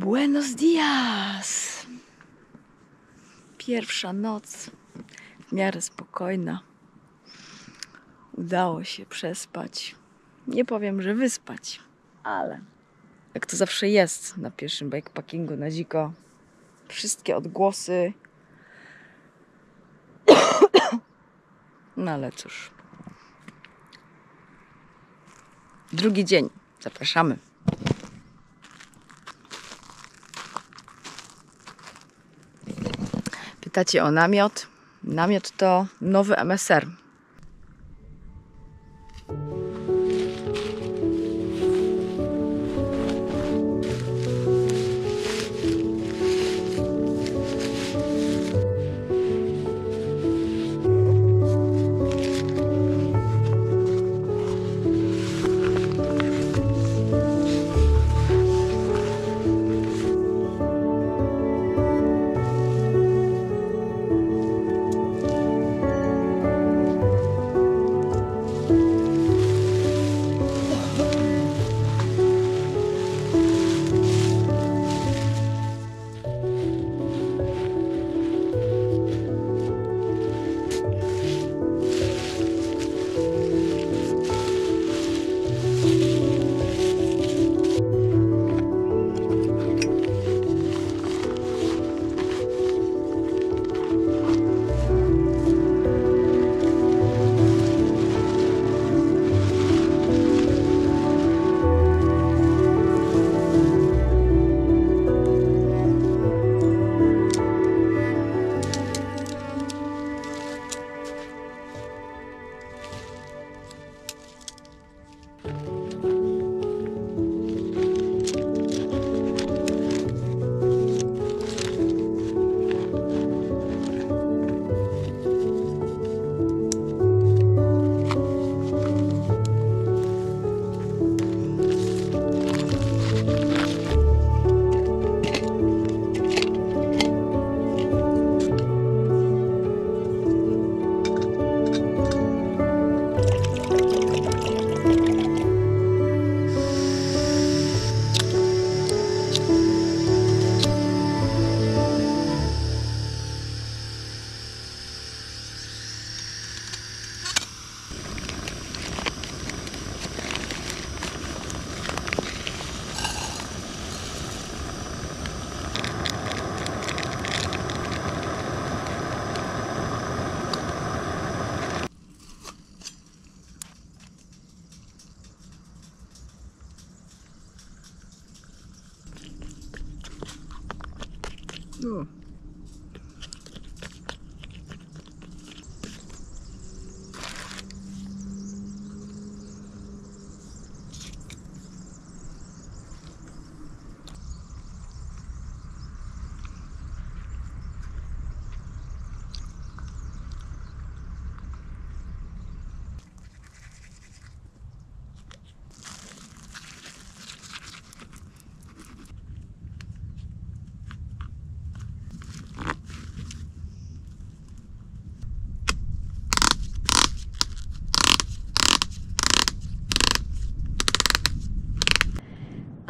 Buenos dias! Pierwsza noc, w miarę spokojna. Udało się przespać. Nie powiem, że wyspać, ale jak to zawsze jest na pierwszym bikepackingu na dziko, wszystkie odgłosy. No ale cóż. Drugi dzień. Zapraszamy. Pytacie o namiot. Namiot to nowy MSR.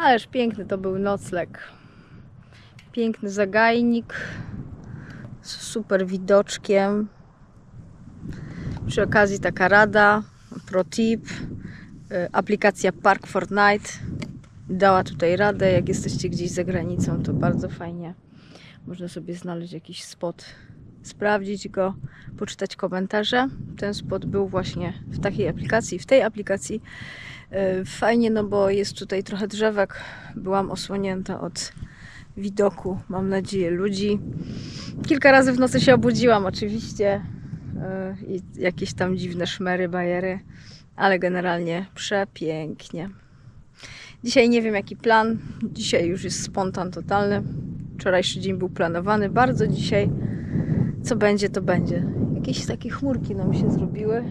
Ależ piękny to był nocleg. Piękny zagajnik z super widoczkiem. Przy okazji taka rada, pro tip. Aplikacja Park Fortnite dała tutaj radę. Jak jesteście gdzieś za granicą, to bardzo fajnie. Można sobie znaleźć jakiś spot, sprawdzić go, poczytać komentarze. Ten spot był właśnie w takiej aplikacji, w tej aplikacji. Fajnie, no bo jest tutaj trochę drzewek. Byłam osłonięta od widoku, mam nadzieję, ludzi. Kilka razy w nocy się obudziłam oczywiście i jakieś tam dziwne szmery, bajery, ale generalnie przepięknie. Dzisiaj nie wiem jaki plan, dzisiaj już jest spontan totalny. Wczorajszy dzień był planowany bardzo, dzisiaj co będzie, to będzie. Jakieś takie chmurki nam się zrobiły,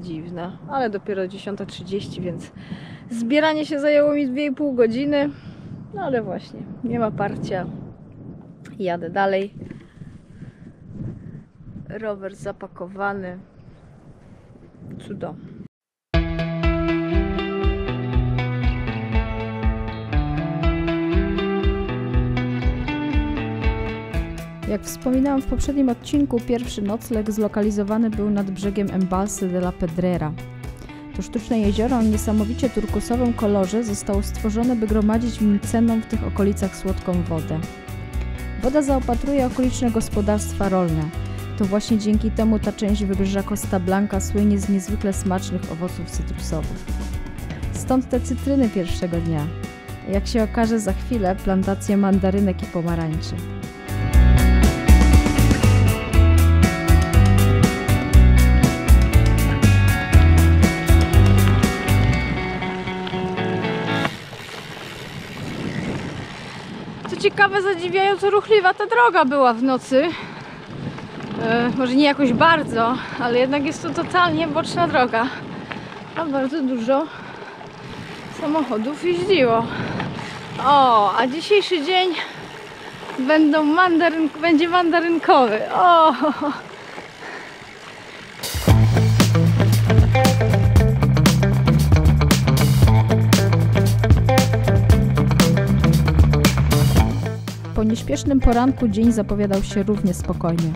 Dziwne, ale dopiero 10:30, więc zbieranie się zajęło mi 2,5 godziny. No ale właśnie, nie ma parcia. Jadę dalej. Rower zapakowany. Cudo. Jak wspominałam w poprzednim odcinku, pierwszy nocleg zlokalizowany był nad brzegiem Embalse de la Pedrera. To sztuczne jezioro o niesamowicie turkusowym kolorze zostało stworzone, by gromadzić cenną w tych okolicach słodką wodę. Woda zaopatruje okoliczne gospodarstwa rolne. To właśnie dzięki temu ta część wybrzeża Costa Blanca słynie z niezwykle smacznych owoców cytrusowych. Stąd te cytryny pierwszego dnia. Jak się okaże za chwilę, plantacje mandarynek i pomarańczy. Co ciekawe, zadziwiająco ruchliwa ta droga była w nocy. Może nie jakoś bardzo, ale jednak jest to totalnie boczna droga. A bardzo dużo samochodów jeździło. O, a dzisiejszy dzień będzie mandarynkowy. O! Po nieśpiesznym poranku dzień zapowiadał się równie spokojnie.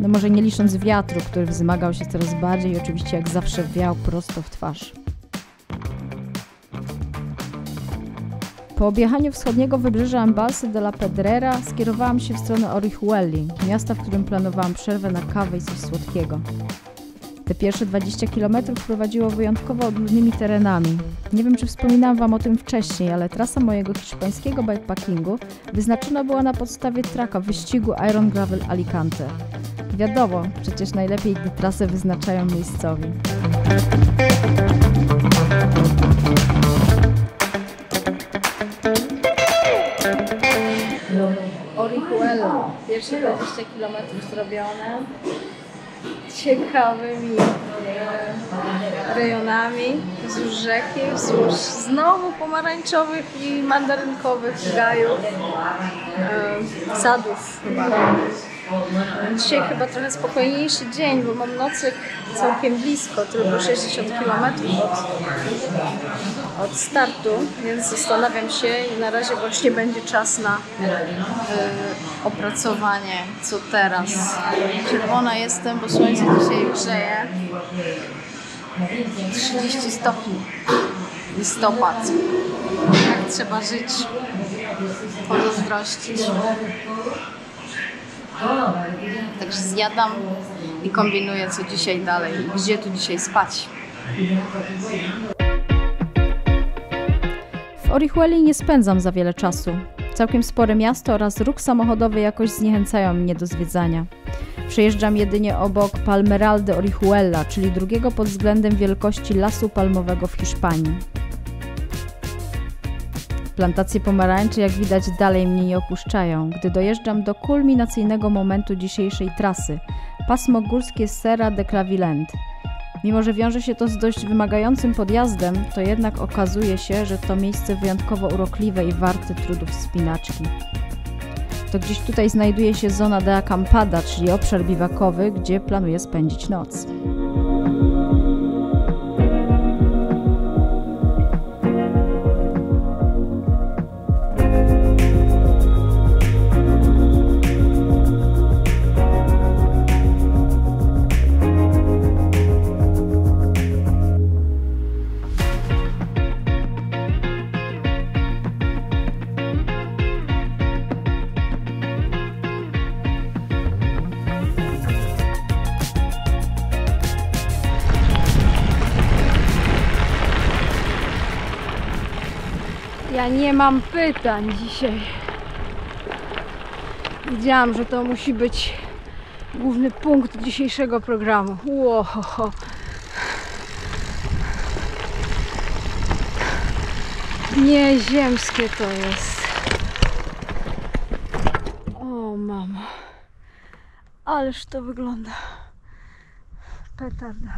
No może nie licząc wiatru, który wzmagał się coraz bardziej i oczywiście jak zawsze wiał prosto w twarz. Po objechaniu wschodniego wybrzeża Embalse de la Pedrera skierowałam się w stronę Orihueli, miasta, w którym planowałam przerwę na kawę i coś słodkiego. Te pierwsze 20 km prowadziło wyjątkowo odludnymi terenami. Nie wiem, czy wspominałam Wam o tym wcześniej, ale trasa mojego hiszpańskiego bikepackingu wyznaczona była na podstawie traka wyścigu Iron Gravel Alicante. Wiadomo, przecież najlepiej, gdy trasę wyznaczają miejscowi. Orihuela. Pierwsze 20 km zrobione ciekawymi rejonami wzdłuż rzeki, wzdłuż znowu pomarańczowych i mandarynkowych gajów, sadów chyba. Dzisiaj chyba trochę spokojniejszy dzień, bo mam nocleg całkiem blisko, tylko 60 km od startu, więc zastanawiam się i na razie właśnie będzie czas na opracowanie, co teraz. Czerwona jestem, bo słońce dzisiaj grzeje. 30 stopni. Listopad. Jak trzeba żyć, pozazdrościć. Także zjadam i kombinuję, co dzisiaj dalej, gdzie tu dzisiaj spać. W Orihueli nie spędzam za wiele czasu. Całkiem spore miasto oraz ruch samochodowy jakoś zniechęcają mnie do zwiedzania. Przejeżdżam jedynie obok Palmeral de Orihuela, czyli drugiego pod względem wielkości lasu palmowego w Hiszpanii. Plantacje pomarańczy, jak widać, dalej mnie nie opuszczają, gdy dojeżdżam do kulminacyjnego momentu dzisiejszej trasy – pasmo górskie Sierra de Crevillent. Mimo że wiąże się to z dość wymagającym podjazdem, to jednak okazuje się, że to miejsce wyjątkowo urokliwe i warte trudów wspinaczki. To gdzieś tutaj znajduje się zona de acampada, czyli obszar biwakowy, gdzie planuję spędzić noc. Ja nie mam pytań dzisiaj. Wiedziałam, że to musi być główny punkt dzisiejszego programu. Łohoho. Nieziemskie to jest. O mamo. Ależ to wygląda. Petarda.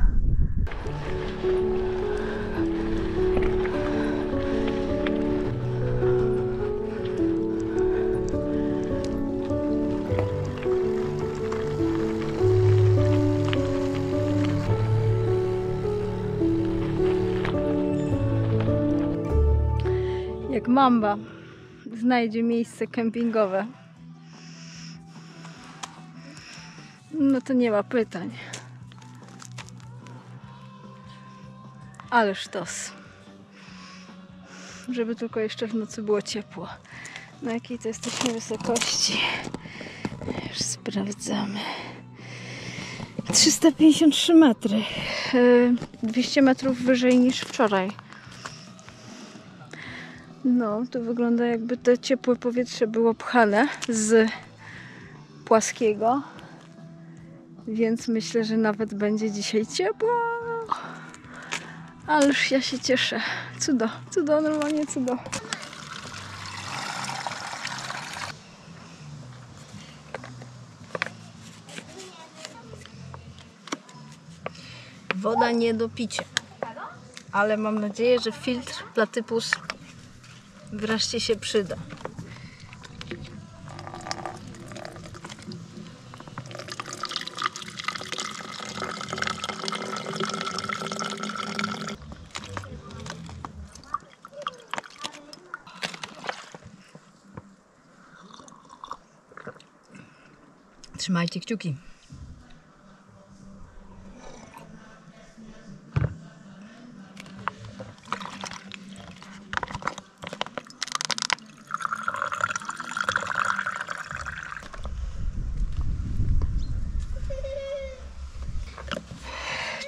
Jak mamba znajdzie miejsce kempingowe. No to nie ma pytań. Ale sztos. Żeby tylko jeszcze w nocy było ciepło. Na jakiej to jesteśmy wysokości? Już sprawdzamy. 353 metry. 200 metrów wyżej niż wczoraj. No, to wygląda jakby to ciepłe powietrze było pchane z płaskiego. Więc myślę, że nawet będzie dzisiaj ciepło. Ależ ja się cieszę. Cudo, cudo, normalnie cudo. Woda nie do picia. Ale mam nadzieję, że filtr platypus wreszcie się przyda. Trzymajcie kciuki.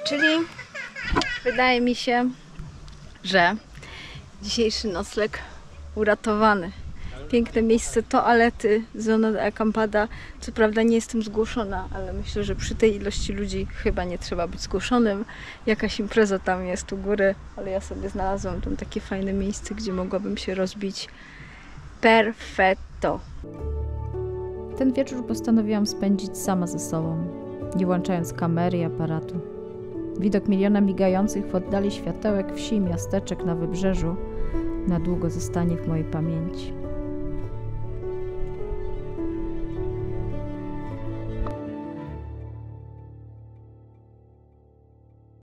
Czyli wydaje mi się, że dzisiejszy nocleg uratowany. Piękne miejsce, toalety, zona de acampada. Co prawda nie jestem zgłoszona, ale myślę, że przy tej ilości ludzi chyba nie trzeba być zgłoszonym. Jakaś impreza tam jest u góry, ale ja sobie znalazłam tam takie fajne miejsce, gdzie mogłabym się rozbić. Perfetto. Ten wieczór postanowiłam spędzić sama ze sobą, nie łączając kamery i aparatu. Widok miliona migających w oddali światełek wsi i miasteczek na wybrzeżu na długo zostanie w mojej pamięci.